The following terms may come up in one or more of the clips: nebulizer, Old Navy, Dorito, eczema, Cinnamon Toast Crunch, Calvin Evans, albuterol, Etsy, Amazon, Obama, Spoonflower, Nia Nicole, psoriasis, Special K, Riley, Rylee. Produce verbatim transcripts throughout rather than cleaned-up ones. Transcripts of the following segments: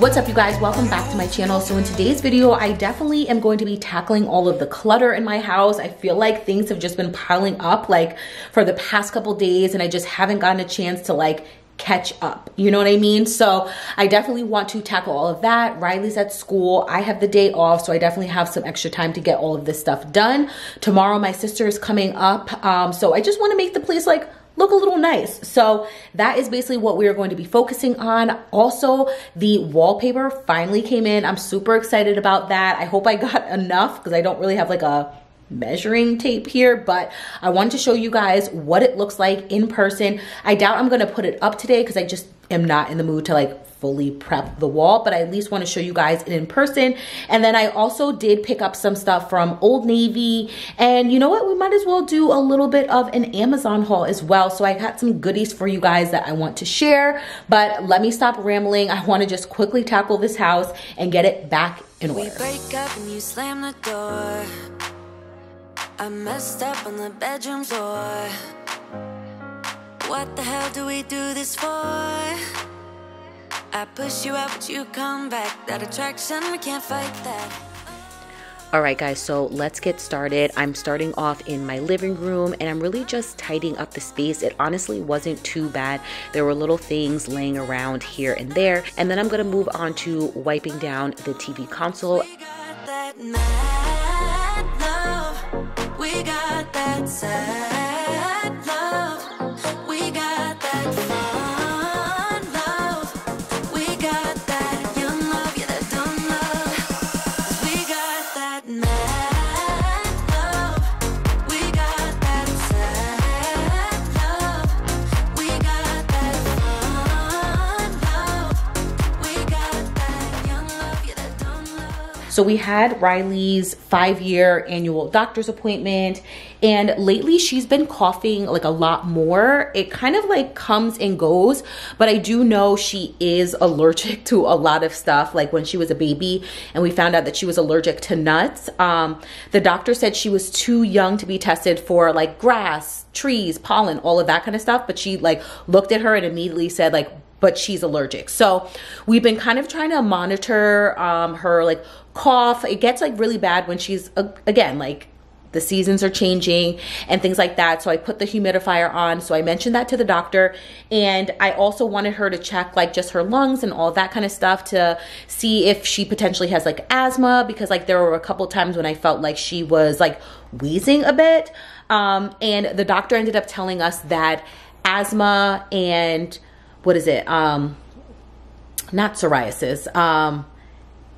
What's up, you guys? Welcome back to my channel. So in today's video, I definitely am going to be tackling all of the clutter in my house. I feel like things have just been piling up like for the past couple days, and I just haven't gotten a chance to like catch up, you know what I mean? So I definitely want to tackle all of that. Riley's at school, I have the day off, so I definitely have some extra time to get all of this stuff done. Tomorrow my sister is coming up, um, so I just wanna make the place like look a little nice. So that is basically what we are going to be focusing on. Also, the wallpaper finally came in. I'm super excited about that. I hope I got enough because I don't really have like a measuring tape here, but I wanted to show you guys what it looks like in person. I doubt I'm gonna put it up today because I just am not in the mood to like fully prep the wall, but I at least want to show you guys it in person. And then I also did pick up some stuff from Old Navy, and you know what, we might as well do a little bit of an Amazon haul as well. So I got some goodies for you guys that I want to share, but let me stop rambling. I want to just quickly tackle this house and get it back in order. We break up and you slam the door. I messed up on the bedroom floor. What the hell do we do this for? I push you out, but you come back. That attraction, we can't fight that. All right guys, so let's get started. I'm starting off in my living room and I'm really just tidying up the space. It honestly wasn't too bad. There were little things laying around here and there. And then I'm gonna move on to wiping down the T V console. We got that mad love. We got that sad love. We got that fun. So we had Riley's five-year annual doctor's appointment, and lately she's been coughing like a lot more. It kind of like comes and goes, but I do know she is allergic to a lot of stuff. Like when she was a baby and we found out that she was allergic to nuts, um, the doctor said she was too young to be tested for like grass, trees, pollen, all of that kind of stuff, but she like looked at her and immediately said like, but she's allergic. So we've been kind of trying to monitor um, her like cough. It gets like really bad when she's, uh, again, like the seasons are changing and things like that. So I put the humidifier on. So I mentioned that to the doctor, and I also wanted her to check like just her lungs and all that kind of stuff to see if she potentially has like asthma, because like there were a couple times when I felt like she was like wheezing a bit. Um, and the doctor ended up telling us that asthma and what is it? Um, not psoriasis, um,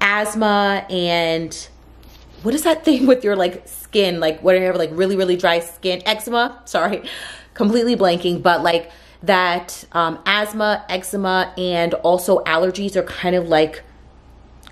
asthma, and what is that thing with your like skin? Like whatever, like really, really dry skin, eczema, sorry, completely blanking, but like that um, asthma, eczema, and also allergies are kind of like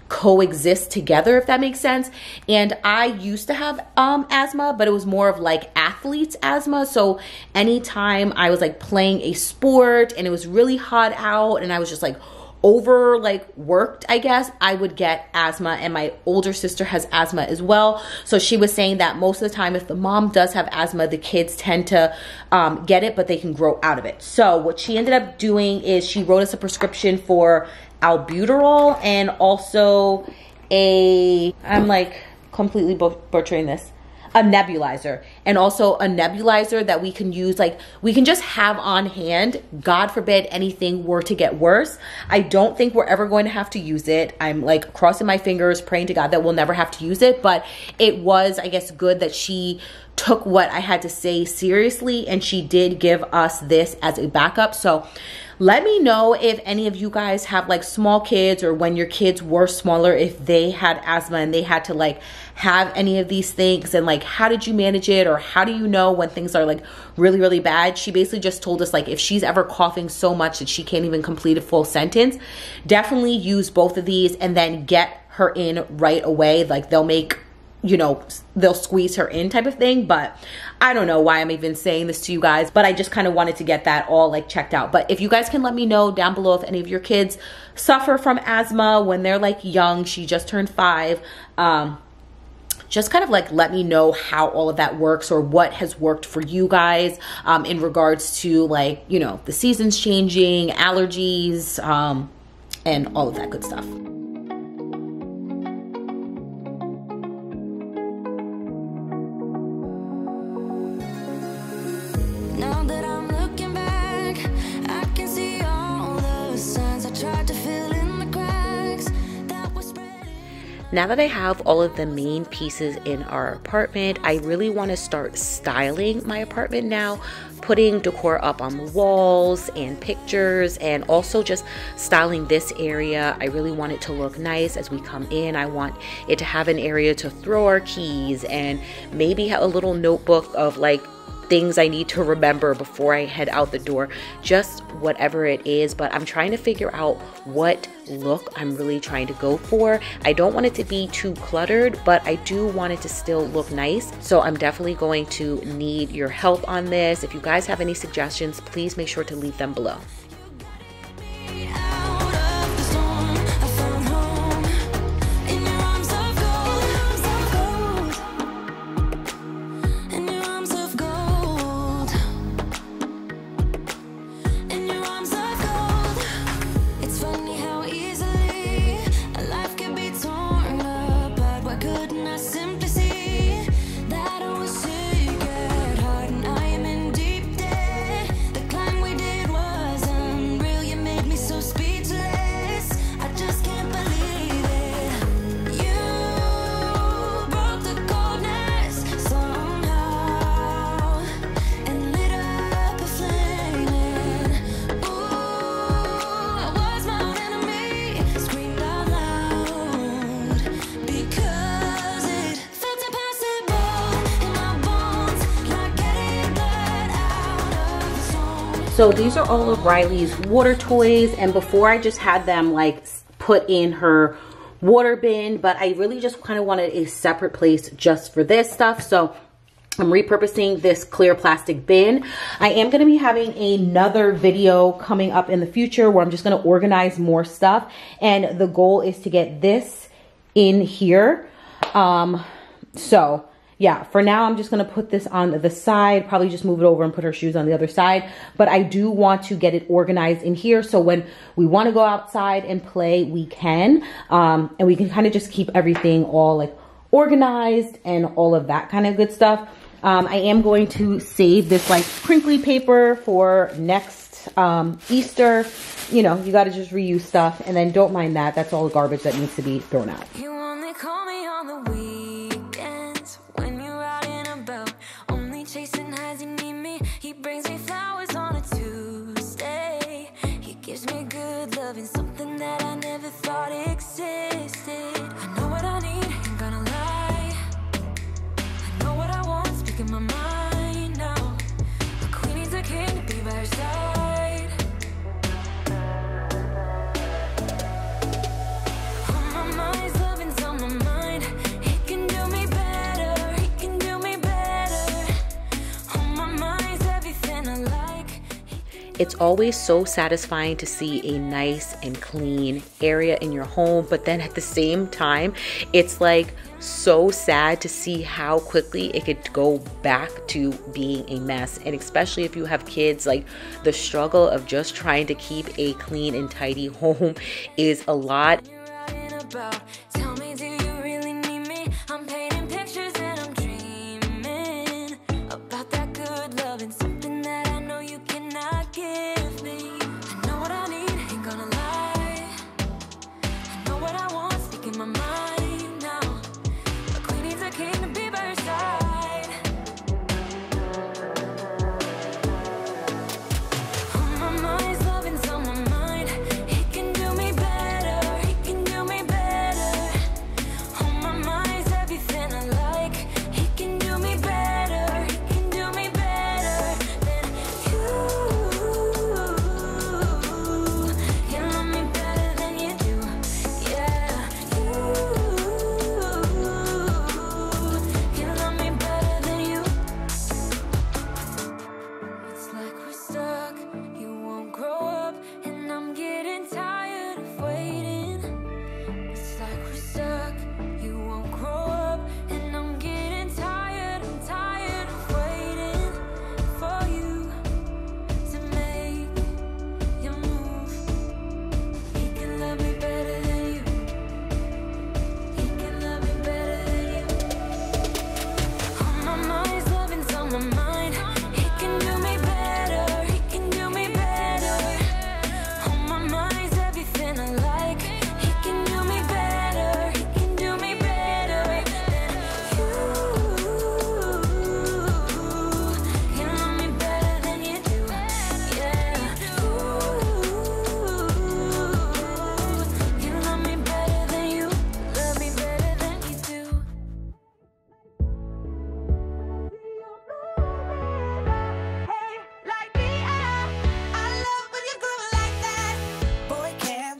coexist together, if that makes sense. And I used to have um, asthma, but it was more of like athlete's asthma. So anytime I was like playing a sport and it was really hot out and I was just like over like worked, I guess, I would get asthma. And my older sister has asthma as well. So she was saying that most of the time, if the mom does have asthma, the kids tend to um, get it, but they can grow out of it. So what she ended up doing is she wrote us a prescription for albuterol and also a, I'm like completely butchering this, a nebulizer, and also a nebulizer that we can use, like we can just have on hand. God forbid anything were to get worse. I don't think we're ever going to have to use it. I'm like crossing my fingers, praying to God that we'll never have to use it, but it was, I guess, good that she took what I had to say seriously and she did give us this as a backup. So let me know if any of you guys have like small kids, or when your kids were smaller, if they had asthma and they had to like have any of these things, and like how did you manage it, or how do you know when things are like really, really bad? She basically just told us like if she's ever coughing so much that she can't even complete a full sentence, definitely use both of these and then get her in right away. Like they'll make, you know, they'll squeeze her in type of thing. But I don't know why I'm even saying this to you guys, but I just kind of wanted to get that all like checked out. But if you guys can let me know down below if any of your kids suffer from asthma when they're like young, she just turned five, um, just kind of like let me know how all of that works, or what has worked for you guys um, in regards to like, you know, the seasons changing, allergies, um, and all of that good stuff. Now that I have all of the main pieces in our apartment, I really want to start styling my apartment now, putting decor up on the walls and pictures, and also just styling this area. I really want it to look nice as we come in. I want it to have an area to throw our keys and maybe a little notebook of like things I need to remember before I head out the door, just whatever it is. But I'm trying to figure out what look I'm really trying to go for. I don't want it to be too cluttered, but I do want it to still look nice. So I'm definitely going to need your help on this. If you guys have any suggestions, please make sure to leave them below. So these are all of Rylee's water toys, and before I just had them like put in her water bin, but I really just kind of wanted a separate place just for this stuff. So I'm repurposing this clear plastic bin. I am going to be having another video coming up in the future where I'm just going to organize more stuff, and the goal is to get this in here. Um, so yeah, for now, I'm just going to put this on the side, probably just move it over and put her shoes on the other side. But I do want to get it organized in here, so when we want to go outside and play, we can. Um, and we can kind of just keep everything all like organized and all of that kind of good stuff. Um, I am going to save this like crinkly paper for next um, Easter. You know, you got to just reuse stuff. And then don't mind that. That's all the garbage that needs to be thrown out. You only call me on the week. It's always so satisfying to see a nice and clean area in your home, but then at the same time, it's like so sad to see how quickly it could go back to being a mess. And especially if you have kids, like the struggle of just trying to keep a clean and tidy home is a lot.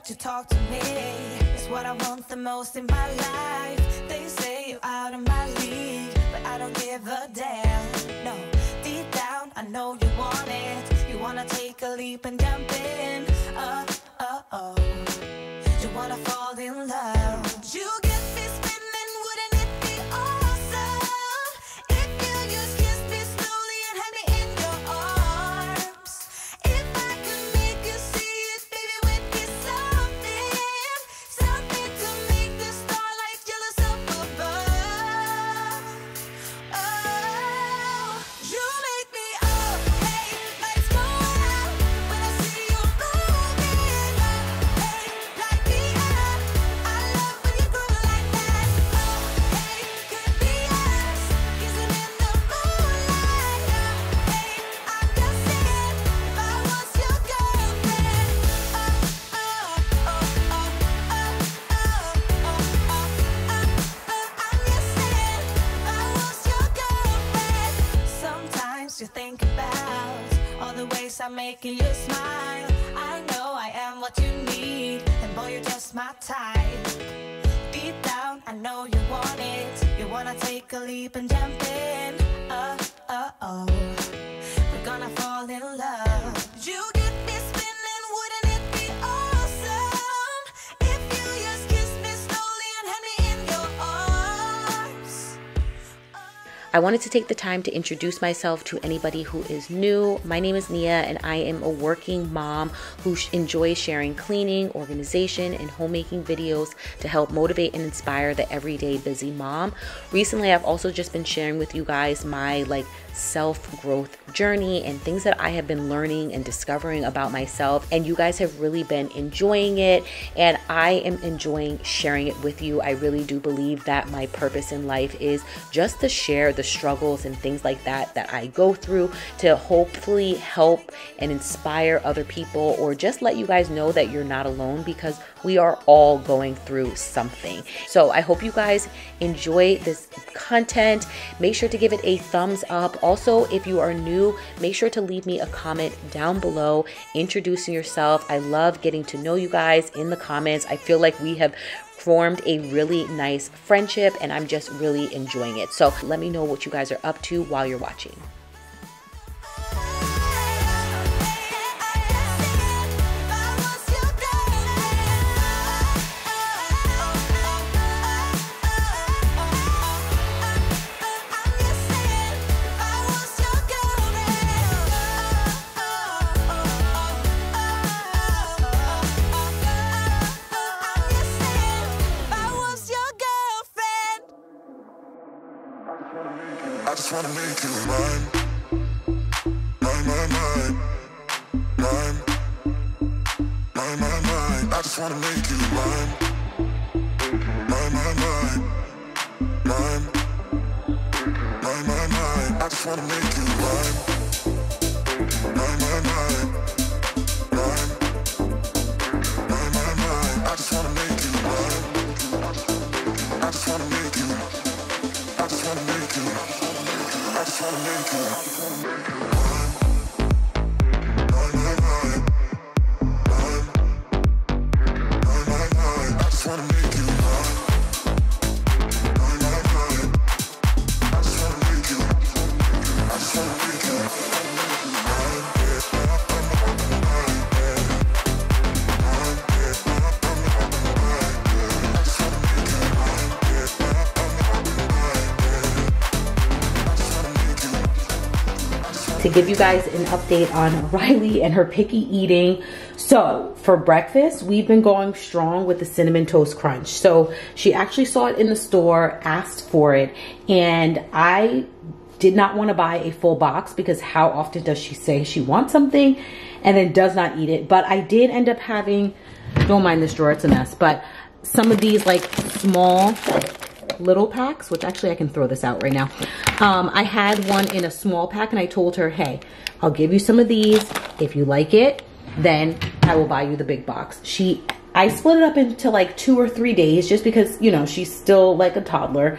want you to talk to me. It's what I want the most in my life. They say you're out of my league, but I don't give a damn. No, deep down I know you want it. You wanna take a leap and jump in. Oh, oh, oh. You wanna fall in love. You get me spinning, wouldn't it be awesome if you just kissed me slowly and had me in your arms? If I could make you see it, baby, we'd be something, something to make the starlight jealous up above. Oh, you make me up, hey, lights go out when I see you moving up, hey, light me up. I love when you grow like that. Oh, hey, could be us, kissing in the moonlight. Oh, hey, I'm just saying, if I was your girlfriend. Oh, oh, oh, oh, oh, oh, oh, oh, oh, oh, I'm just saying, if I was your girlfriend. Sometimes you think about all the ways I'm making you smile. I know I am what you need, and boy, you're just my type. Deep down, I know you want it. You wanna take a leap and jump in. Oh, oh, oh. We're gonna fall in love. You get me spinning, wouldn't it be awesome if you just kissed me slowly and had me in your arms? I wanted to take the time to introduce myself to anybody who is new. My name is Nia, and I am a working mom who sh- enjoys sharing cleaning, organization, and homemaking videos to help motivate and inspire the everyday busy mom. Recently, I've also just been sharing with you guys my like self-growth journey and things that I have been learning and discovering about myself, and you guys have really been enjoying it, and I am enjoying sharing it with you. I really do believe that my purpose in life is just to share the The struggles and things like that that I go through to hopefully help and inspire other people, or just let you guys know that you're not alone, because we are all going through something. So I hope you guys enjoy this content. Make sure to give it a thumbs up. Also, if you are new, make sure to leave me a comment down below introducing yourself. I love getting to know you guys in the comments. I feel like we have formed a really nice friendship, and I'm just really enjoying it. So let me know what you guys are up to while you're watching. I just wanna make you mine, mine, mine, mine, mine, mine, mine, mine. I just wanna make you mine, mine, mine, mine, mine, mine, mine, mine. I just wanna make you mine, mine, mine, mine, mine, mine, mine, mine. I just wanna make you mine. I just wanna make you. I just wanna make you. I just wanna make you. I just wanna make you. I just wanna make you. I just wanna make you. I just wanna make you. To give you guys an update on Riley and her picky eating. So for breakfast, we've been going strong with the Cinnamon Toast Crunch. So she actually saw it in the store, asked for it, and I did not want to buy a full box because how often does she say she wants something and then does not eat it? But I did end up having, don't mind this drawer, it's a mess, but some of these like small little packs, which actually I can throw this out right now. Um, I had one in a small pack and I told her, hey, I'll give you some of these. If you like it, then I will buy you the big box. She, I split it up into like two or three days just because, you know, she's still like a toddler,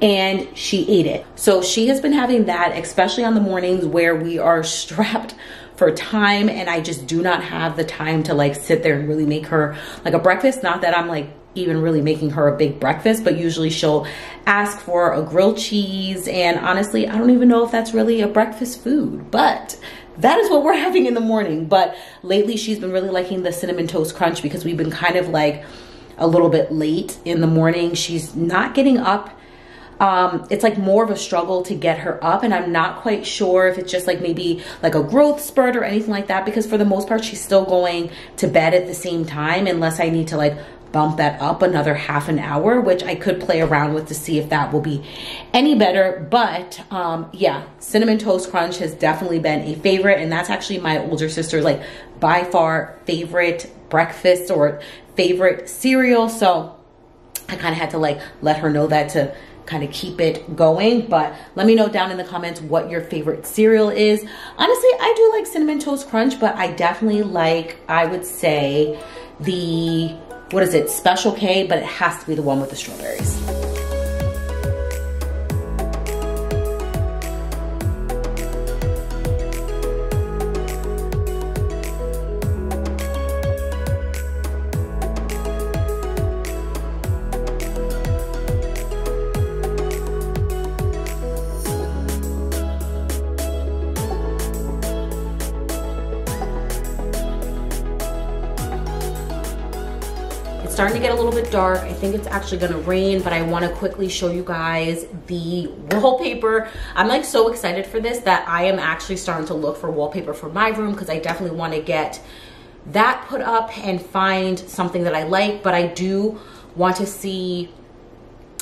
and she ate it. So she has been having that, especially on the mornings where we are strapped for time, and I just do not have the time to like sit there and really make her like a breakfast. Not that I'm like even really making her a big breakfast, but usually she'll ask for a grilled cheese, and honestly I don't even know if that's really a breakfast food, but that is what we're having in the morning. But lately she's been really liking the Cinnamon Toast Crunch because we've been kind of like a little bit late in the morning. She's not getting up. Um, it's like more of a struggle to get her up, and I'm not quite sure if it's just like maybe like a growth spurt or anything like that, because for the most part she's still going to bed at the same time, unless I need to like bump that up another half an hour, which I could play around with to see if that will be any better. But um, yeah, Cinnamon Toast Crunch has definitely been a favorite, and that's actually my older sister's like by far favorite breakfast or favorite cereal. So I kind of had to like let her know that to kind of keep it going. But let me know down in the comments what your favorite cereal is. Honestly, I do like Cinnamon Toast Crunch, but I definitely like, I would say the, what is it, Special K, but it has to be the one with the strawberries. It's starting to get a little bit dark. I think it's actually gonna rain, but I wanna quickly show you guys the wallpaper. I'm like so excited for this that I am actually starting to look for wallpaper for my room, because I definitely wanna get that put up and find something that I like. But I do want to see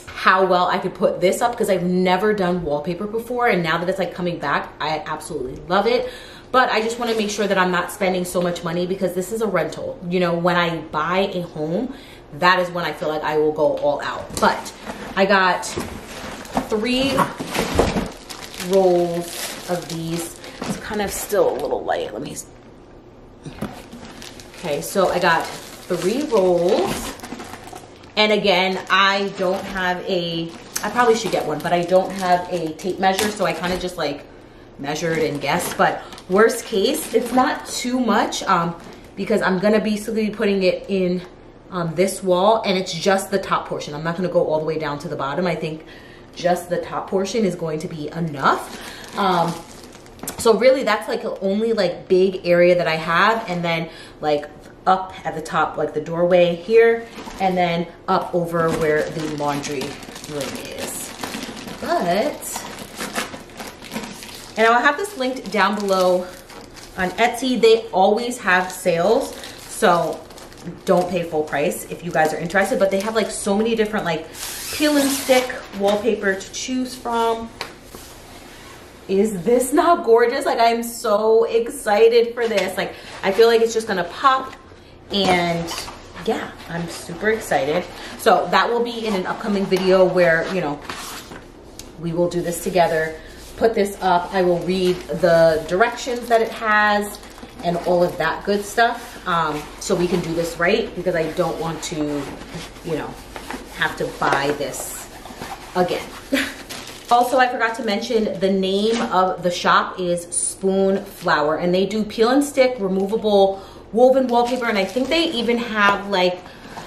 how well I could put this up, because I've never done wallpaper before, and now that it's like coming back, I absolutely love it. But I just want to make sure that I'm not spending so much money, because this is a rental. You know, when I buy a home, that is when I feel like I will go all out. But I got three rolls of these. It's kind of still a little light. Let me. Okay, so I got three rolls. And again, I don't have a, I probably should get one, but I don't have a tape measure. So I kind of just like measured and guessed, but worst case, it's not too much um, because I'm gonna basically putting it in um, this wall, and it's just the top portion. I'm not gonna go all the way down to the bottom. I think just the top portion is going to be enough. Um, so really that's like the only like big area that I have, and then like up at the top, like the doorway here, and then up over where the laundry room is. But and I'll have this linked down below on Etsy. They always have sales, so don't pay full price if you guys are interested. But they have like so many different like peel and stick wallpaper to choose from. Is this not gorgeous? Like, I'm so excited for this. Like, I feel like it's just gonna pop, and yeah, I'm super excited. So that will be in an upcoming video where, you know, we will do this together. Put this up, I will read the directions that it has and all of that good stuff, um, so we can do this right, because I don't want to, you know, have to buy this again. Also, I forgot to mention the name of the shop is Spoonflower, and they do peel and stick removable woven wallpaper, and I think they even have like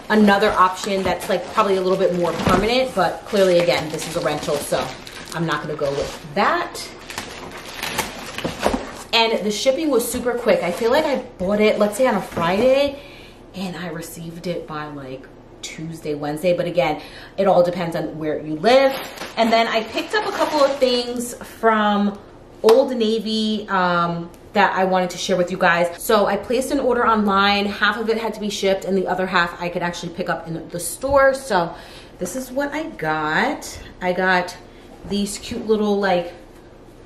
another option that's like probably a little bit more permanent, but clearly again this is a rental, so I'm not gonna go with that. And the shipping was super quick. I feel like I bought it, let's say on a Friday, and I received it by like Tuesday, Wednesday. But again, it all depends on where you live. And then I picked up a couple of things from Old Navy um, that I wanted to share with you guys. So I placed an order online. Half of it had to be shipped, and the other half I could actually pick up in the store. So this is what I got. I got these cute little like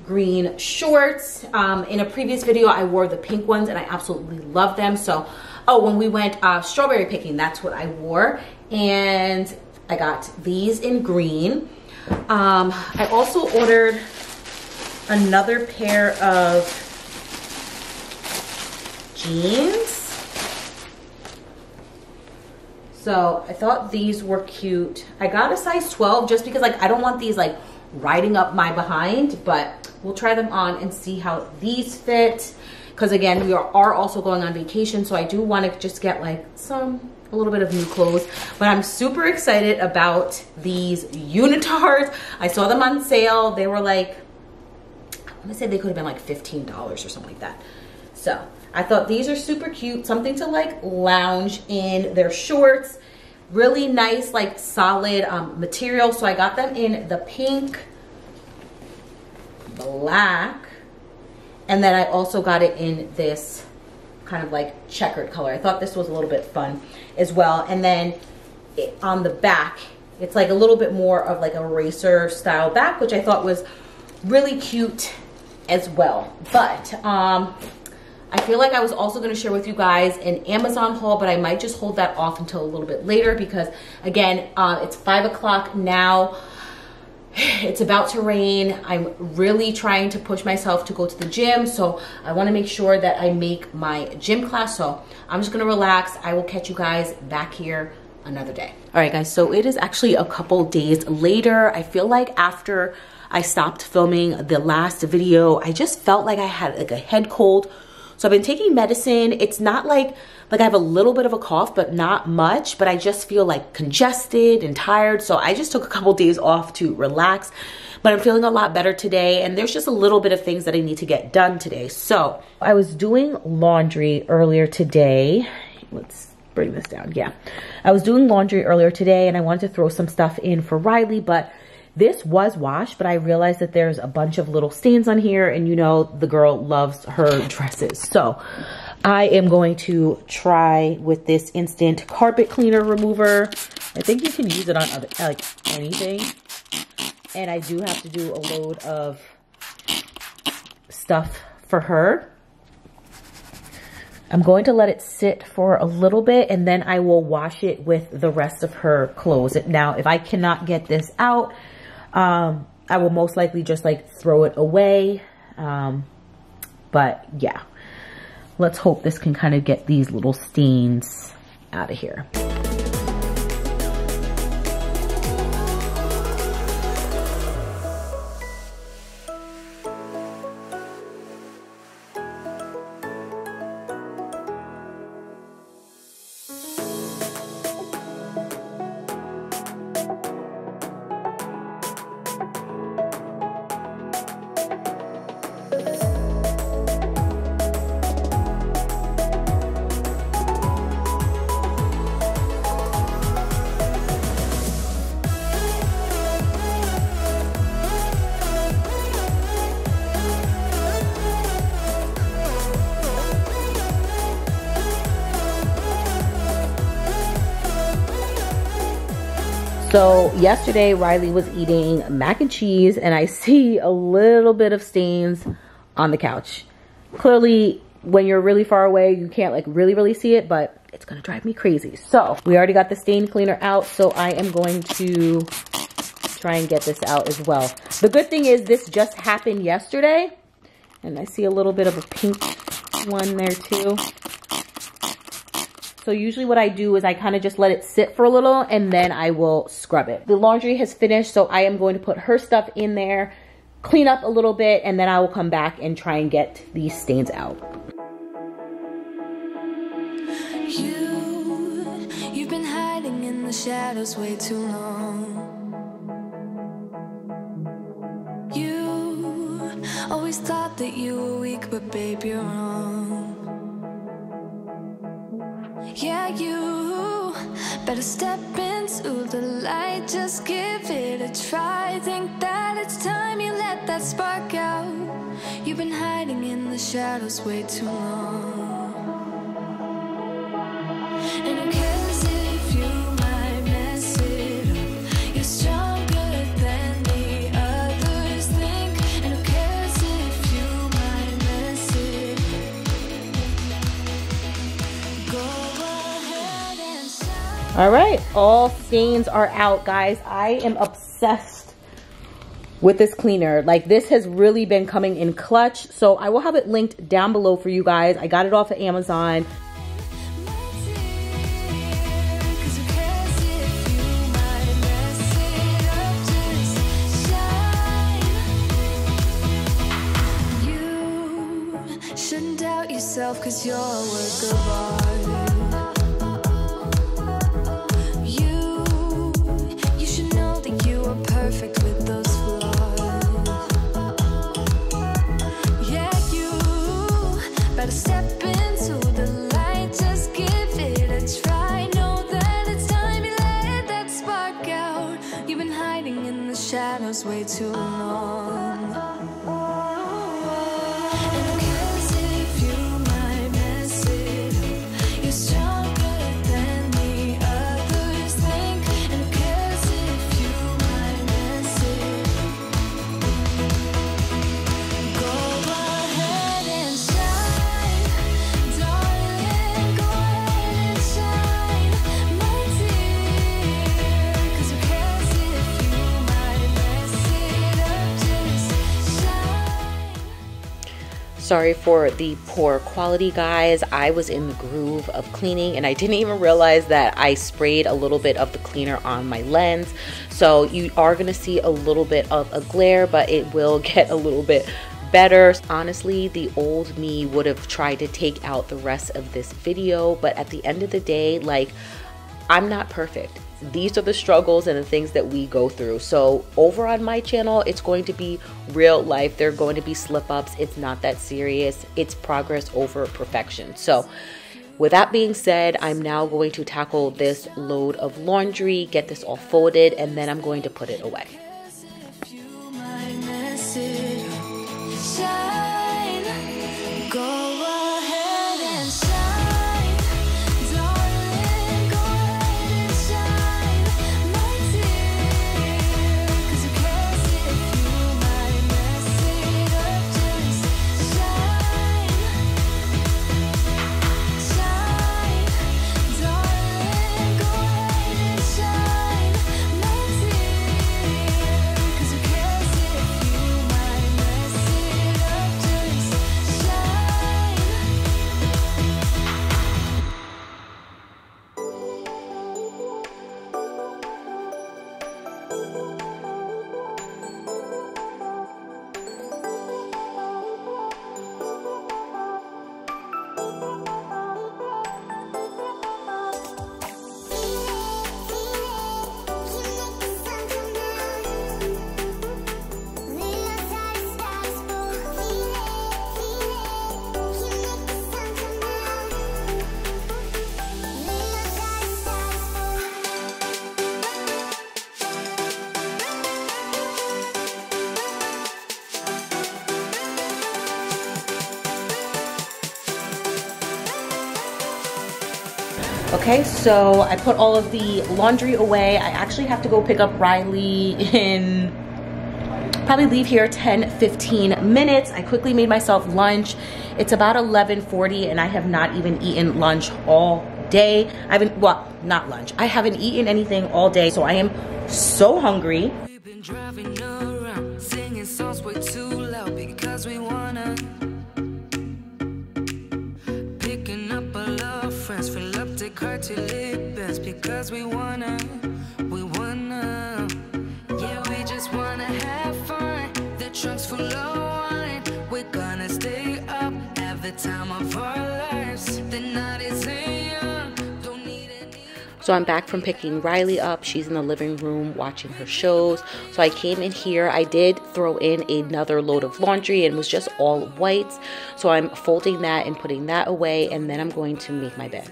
green shorts. Um, in a previous video, I wore the pink ones, and I absolutely love them. So, oh, when we went uh, strawberry picking, that's what I wore. And I got these in green. Um, I also ordered another pair of jeans. So I thought these were cute. I got a size twelve just because like I don't want these like riding up my behind, but we'll try them on and see how these fit. because again, we are, are also going on vacation, so I do want to just get like some, a little bit of new clothes. But I'm super excited about these unitards. I saw them on sale. They were like, I want to say they could have been like fifteen dollars or something like that. So I thought these are super cute, something to like lounge in. They're shorts, really nice, like solid um, material. So I got them in the pink, black, and then I also got it in this kind of like checkered color. I thought this was a little bit fun as well. And then it, on the back, it's like a little bit more of like a racer style back, which I thought was really cute as well. But um, I feel like I was also gonna share with you guys an Amazon haul, but I might just hold that off until a little bit later because again, uh, it's five o'clock now. It's about to rain. I'm really trying to push myself to go to the gym, so I want to make sure that I make my gym class. So I'm just going to relax. I will catch you guys back here another day. All right, guys, so it is actually a couple days later. I feel like after I stopped filming the last video, I just felt like I had like a head cold. So I've been taking medicine. It's not like, like I have a little bit of a cough, but not much, but I just feel like congested and tired. So I just took a couple days off to relax, but I'm feeling a lot better today. And there's just a little bit of things that I need to get done today. So I was doing laundry earlier today. Let's bring this down. Yeah. I was doing laundry earlier today and I wanted to throw some stuff in for Riley, but this was washed, but I realized that there's a bunch of little stains on here and you know, the girl loves her dresses. So I am going to try with this instant carpet cleaner remover. I think you can use it on other, like anything. And I do have to do a load of stuff for her. I'm going to let it sit for a little bit and then I will wash it with the rest of her clothes. Now, if I cannot get this out, Um, I will most likely just like throw it away. Um, but yeah, let's hope this can kind of get these little stains out of here. So yesterday, Riley was eating mac and cheese and I see a little bit of stains on the couch. Clearly, when you're really far away, you can't like really, really see it, but it's gonna drive me crazy. So we already got the stain cleaner out, so I am going to try and get this out as well. The good thing is this just happened yesterday and I see a little bit of a pink one there too. So usually what I do is I kind of just let it sit for a little and then I will scrub it. The laundry has finished, so I am going to put her stuff in there, clean up a little bit, and then I will come back and try and get these stains out. You, you've been hiding in the shadows way too long. You always thought that you were weak, but babe, you're wrong. Yeah, you better step into the light. Just give it a try. Think that it's time you let that spark out. You've been hiding in the shadows way too long. And who cares if you might mess it up? You're stronger than the others think. And who cares if you might mess it up? Go. All right, all stains are out, guys. I am obsessed with this cleaner. Like, this has really been coming in clutch. So I will have it linked down below for you guys. I got it off of Amazon. You shouldn't doubt you. 'cause you're a work of art. You, you should know that you are perfect with those flaws. Yeah, you better step into the light, just give it a try. Know that it's time you let that spark out. You've been hiding in the shadows way too long. Sorry for the poor quality, guys. I was in the groove of cleaning and I didn't even realize that I sprayed a little bit of the cleaner on my lens. So you are gonna see a little bit of a glare, but it will get a little bit better. Honestly, the old me would have tried to take out the rest of this video, but at the end of the day, like, I'm not perfect. These are the struggles and the things that we go through. So over on my channel, it's going to be real life. There are going to be slip-ups. It's not that serious. It's progress over perfection. So with that being said, I'm now going to tackle this load of laundry, get this all folded, and then I'm going to put it away. Okay, so I put all of the laundry away. I actually have to go pick up Riley in, probably leave here ten, fifteen minutes. I quickly made myself lunch. It's about eleven forty and I have not even eaten lunch all day. I haven't, well, not lunch. I haven't eaten anything all day, so I am so hungry. We've been driving around, singing songs way too loud because we wanna. Picking up our love friends for love. Carty lip best because we wanna, we wanna, yeah, we just wanna have fun. The trunk's full of wine, we're gonna stay up, have the time of our lives. The night is young, don't need any. So I'm back from picking Riley up. She's in the living room watching her shows. So I came in here. I did throw in another load of laundry and was just all whites. So I'm folding that and putting that away, and then I'm going to make my bed.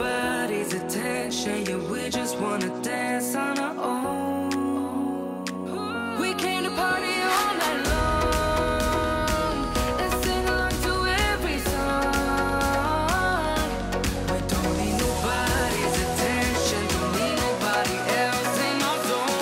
nobody's attention. Yeah, we just wanna dance on our own. We came to party all night long and sing along to every song. We don't need nobody's attention, don't need nobody else in our zone.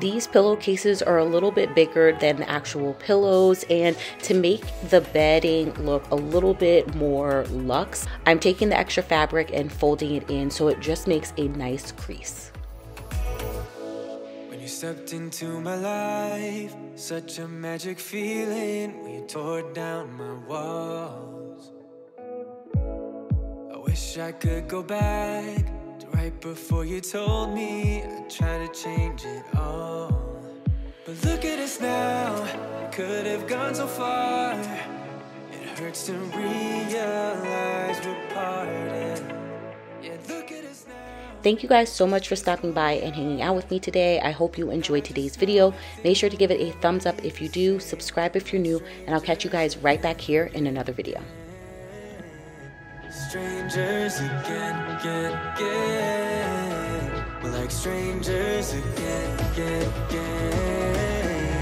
These pillowcases are a little bit bigger than the actual pillows, and to make the bedding look a little bit more luxe, I'm taking the extra fabric and folding it in so it just makes a nice crease. When you stepped into my life, such a magic feeling, when you tore down my walls. I wish I could go back. Right before you told me, I tried to change it all, but look at us now. We could have gone so far. It hurts to realize we're parted. Yeah, look at us now. Thank you guys so much for stopping by and hanging out with me today. I hope you enjoyed today's video. Make sure to give it a thumbs up if you do, subscribe if you're new, and I'll catch you guys right back here in another video. Strangers again, again, again. We're like strangers again, again, again.